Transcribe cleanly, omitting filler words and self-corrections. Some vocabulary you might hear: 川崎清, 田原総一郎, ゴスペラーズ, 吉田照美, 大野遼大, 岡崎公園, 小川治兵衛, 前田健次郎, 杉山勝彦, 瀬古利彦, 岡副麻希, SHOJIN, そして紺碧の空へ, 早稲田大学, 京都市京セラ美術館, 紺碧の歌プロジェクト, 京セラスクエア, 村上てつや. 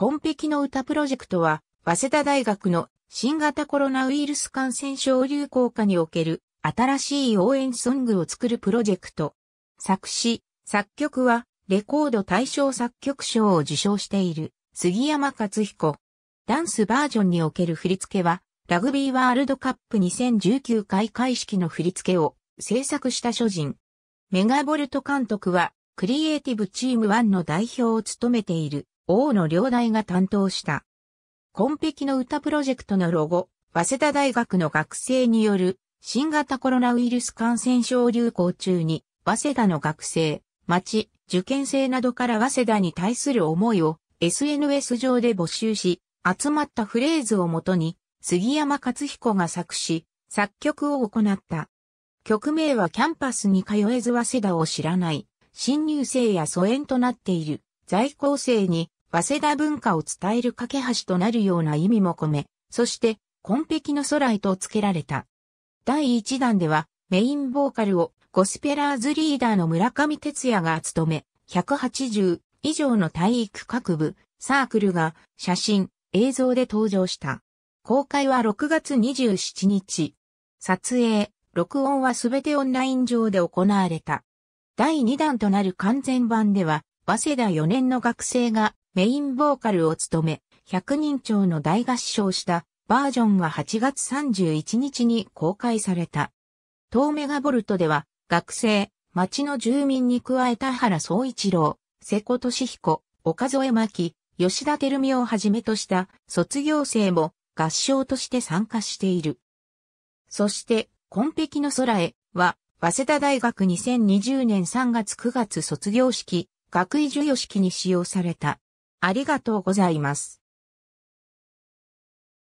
紺碧の歌プロジェクトは、早稲田大学の新型コロナウイルス感染症流行下における新しい応援ソングを作るプロジェクト。作詞、作曲はレコード大賞作曲賞を受賞している杉山勝彦。ダンスバージョンにおける振り付けは、ラグビーワールドカップ2019開会式の振り付けを制作したSHOJIN。メガボルト監督は、クリエイティブチーム1の代表を務めている大野良大が担当した。紺碧の歌プロジェクトのロゴ、早稲田大学の学生による新型コロナウイルス感染症流行中に、早稲田の学生、町、受験生などから早稲田に対する思いを SNS 上で募集し、集まったフレーズをもとに、杉山勝彦が作詞、作曲を行った。曲名はキャンパスに通えず早稲田を知らない、新入生や疎遠となっている、在校生に、早稲田文化を伝える架け橋となるような意味も込め、そして、紺碧の空へと付けられた。第1弾では、メインボーカルを、ゴスペラーズリーダーの村上哲也が務め、180以上の体育各部、サークルが、写真、映像で登場した。公開は6月27日。撮影、録音はすべてオンライン上で行われた。第2弾となる完全版では、早稲田4年の学生が、メインボーカルを務め、100人超の大合唱したバージョンは8月31日に公開された。当メガボルトでは、学生、町の住民に加え田原総一郎、瀬古利彦、岡添真希、吉田照美をはじめとした卒業生も合唱として参加している。そして、紺碧の空へは、早稲田大学2020年3月9月卒業式、学位授与式に使用された。ありがとうございます。